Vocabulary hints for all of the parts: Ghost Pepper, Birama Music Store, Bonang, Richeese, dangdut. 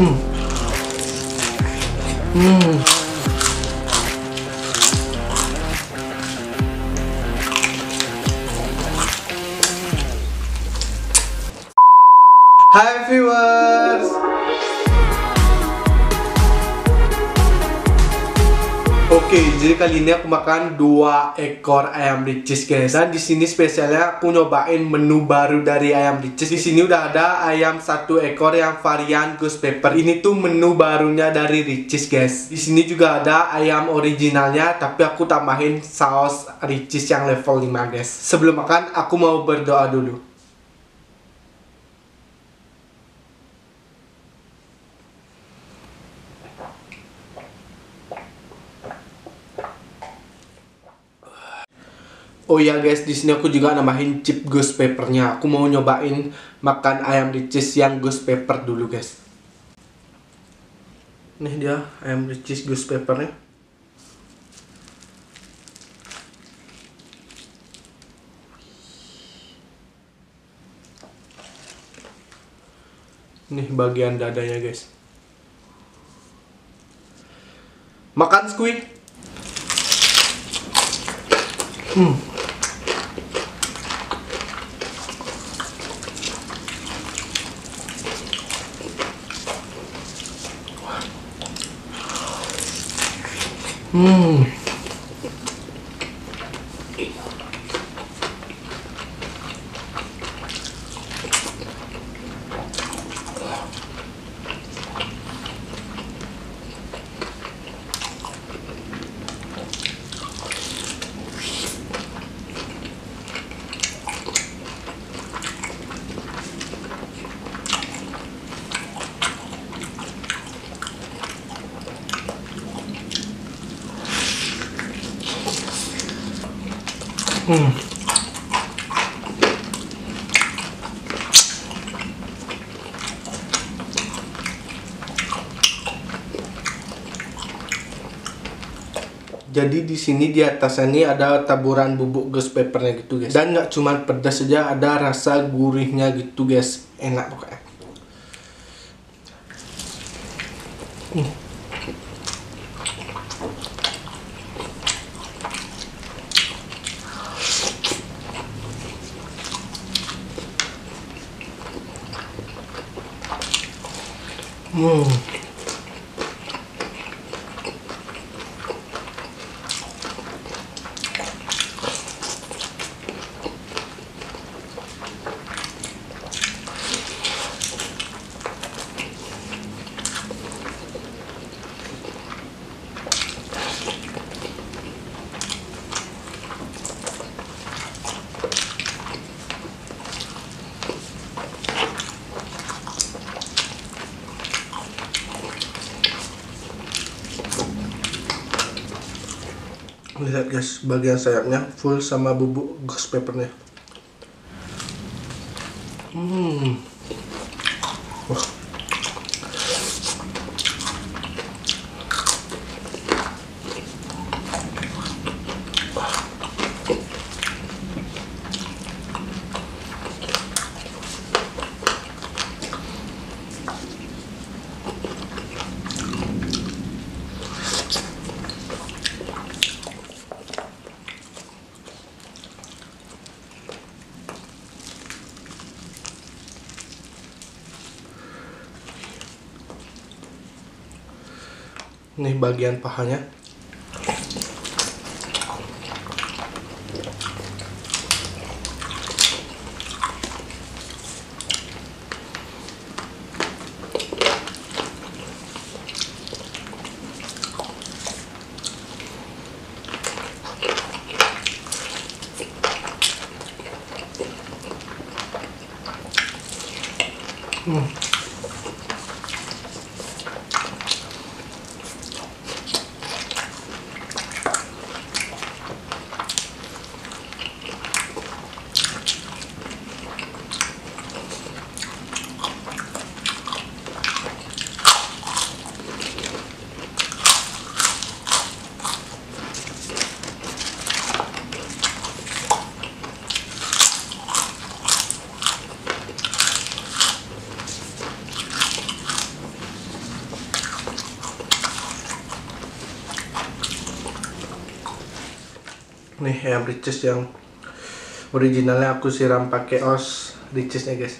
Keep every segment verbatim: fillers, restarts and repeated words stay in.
음. 음. Hi viewers. Oke, jadi kali ini aku makan dua ekor ayam Richeese guys. Dan di sini spesialnya aku nyobain menu baru dari ayam Richeese. Di sini udah ada ayam satu ekor yang varian Ghost Pepper. Ini tuh menu barunya dari Richeese guys. Di sini juga ada ayam originalnya, tapi aku tambahin saus Richeese yang level lima guys. Sebelum makan, aku mau berdoa dulu. Oh ya guys, di sini aku juga nambahin chip Ghost Peppernya. Aku mau nyobain makan ayam Richeese yang Ghost Pepper dulu guys. Nih dia ayam Richeese Ghost Peppernya. Nih bagian dadanya guys. Makan squid. Hmm. Hmm. Hmm. Jadi di sini di atasnya ini ada taburan bubuk Ghost Peppernya gitu guys. Dan nggak cuman pedas saja, ada rasa gurihnya gitu guys. Enak pokoknya. Hmm. Wow. Lihat guys, bagian sayapnya full sama bubuk Ghost Peppernya. Hmm. Wah. Nih bagian pahanya. Hmm. Nih ayam Richeese yang originalnya aku siram pakai os Richeese-nya guys.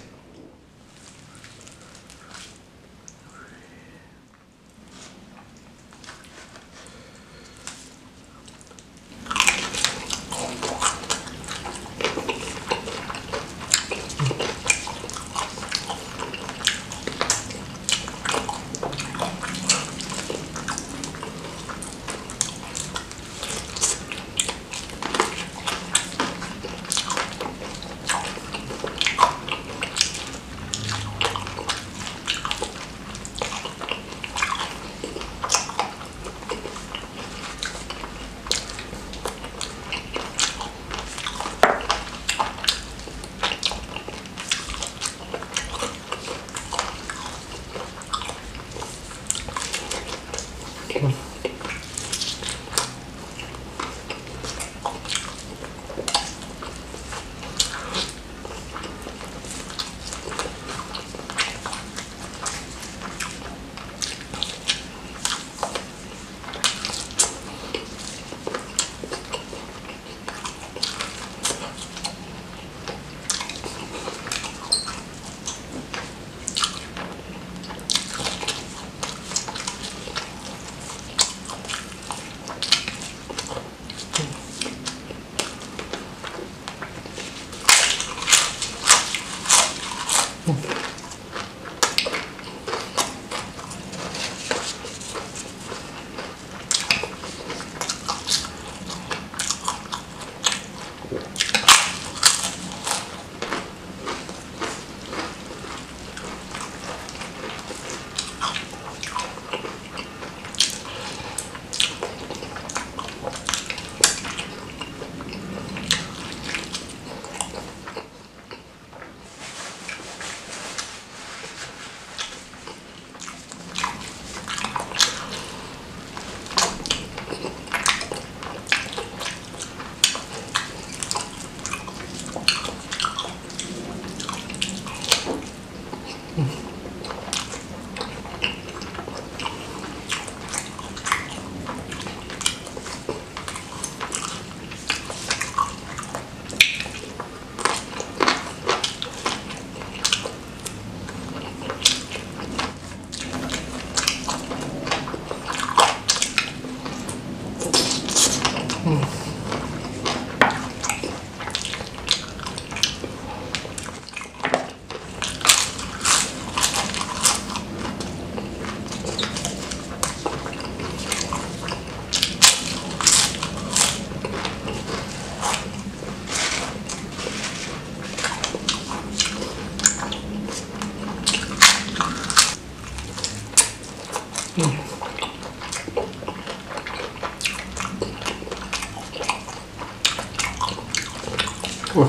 Wah,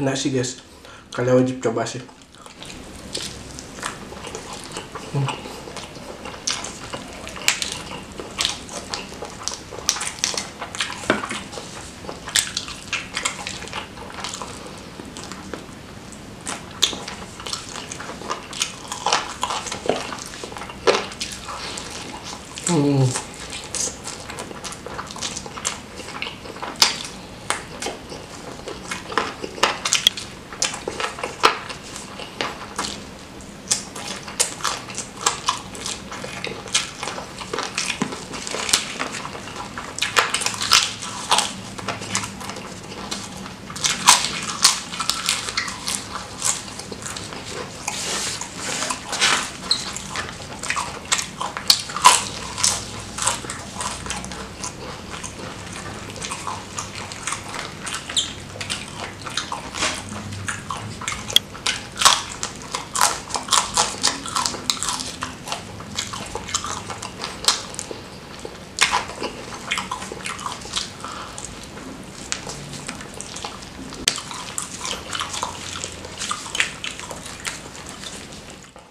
enak sih guys, kalian wajib coba sih. hmm. Hmm.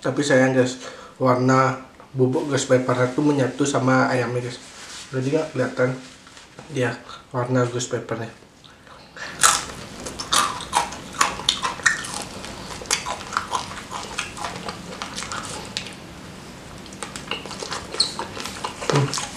Tapi sayang guys, warna bubuk Ghost Pepper itu menyatu sama ayamnya guys. Jadi nggak kelihatan dia warna Ghost Peppernya. hmm.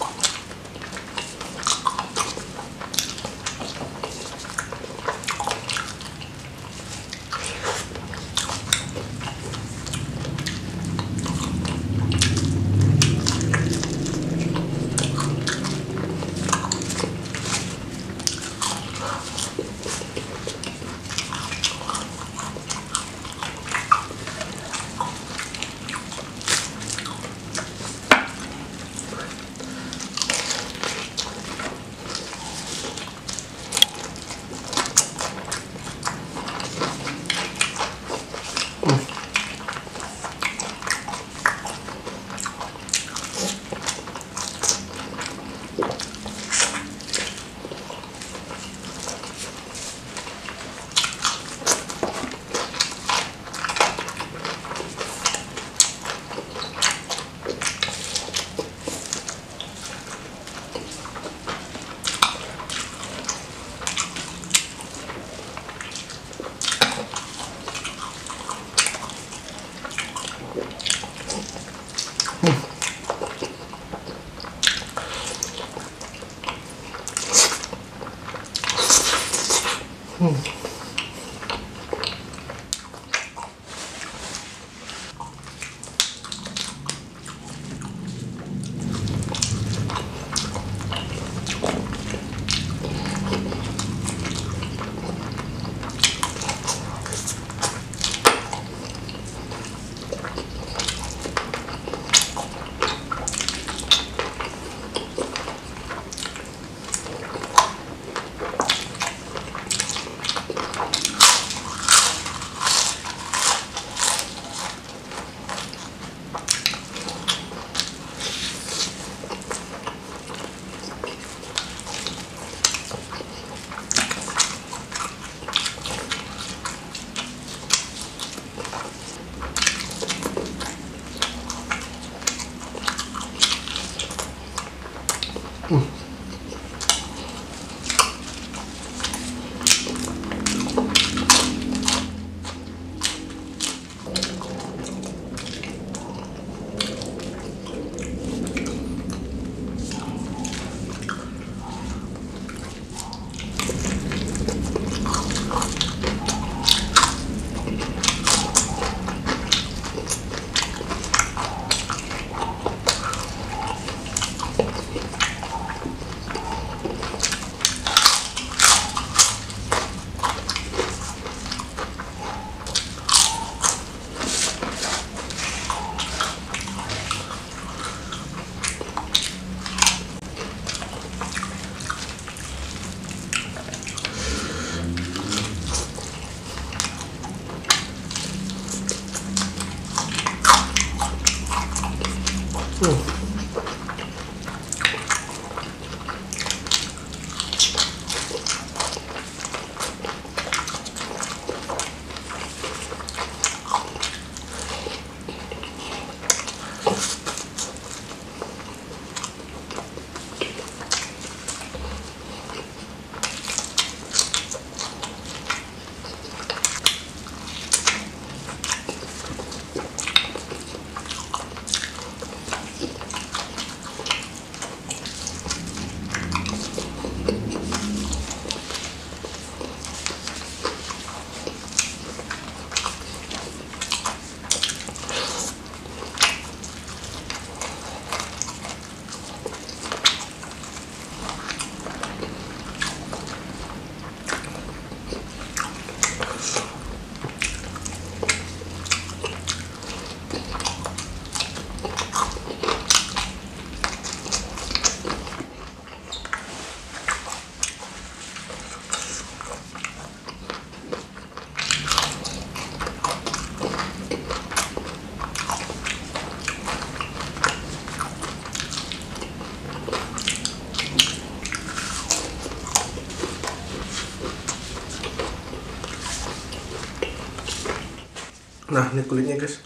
Nah, ini kulitnya guys,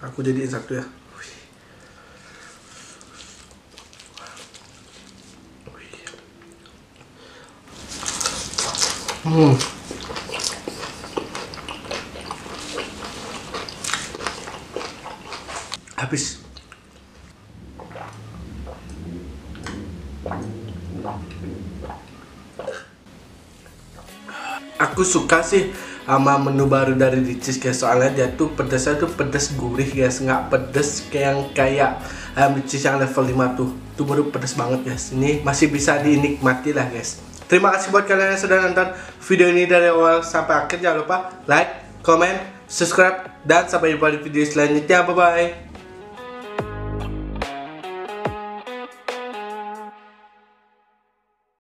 aku jadiin satu ya. Hmm. Habis. Aku suka sih sama menu baru dari Richeese guys, soalnya dia tuh pedasnya tuh pedas gurih guys, nggak pedas kayak yang kayak ayam Richeese yang level lima tuh, tuh baru pedas banget guys. Ini masih bisa dinikmati lah guys. Terima kasih buat kalian yang sudah nonton video ini dari awal sampai akhir. Jangan lupa like, comment, subscribe, dan sampai jumpa di video selanjutnya. Bye bye.